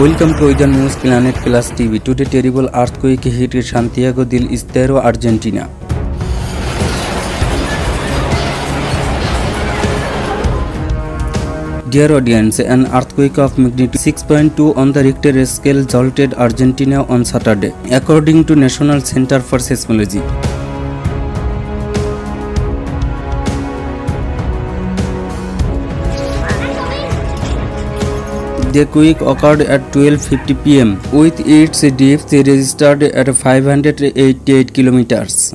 Welcome to the news Planet Plus TV. Today, terrible earthquake hit Santiago del Estero, Argentina. Dear audience, an earthquake of magnitude 6.2 on the Richter scale jolted Argentina on Saturday, according to National Center for Seismology. The quake occurred at 12:50 p.m. with its depth registered at 588 kilometers.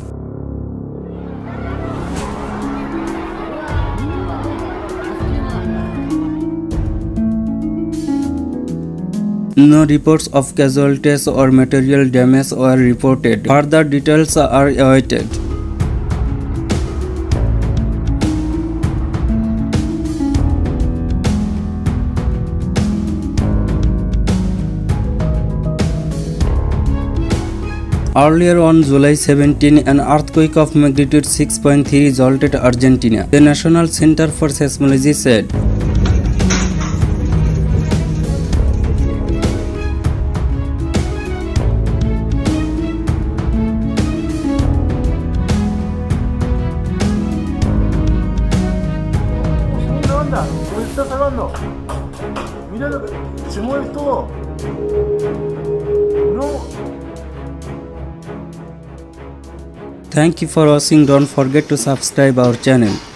No reports of casualties or material damage were reported. Further details are awaited. Earlier on July 17, an earthquake of magnitude 6.3 jolted Argentina, the National Center for Seismology said. ¿Qué onda? ¿Cómo estás hablando? Mira, se mueve todo. Thank you for watching. Don't forget to subscribe our channel.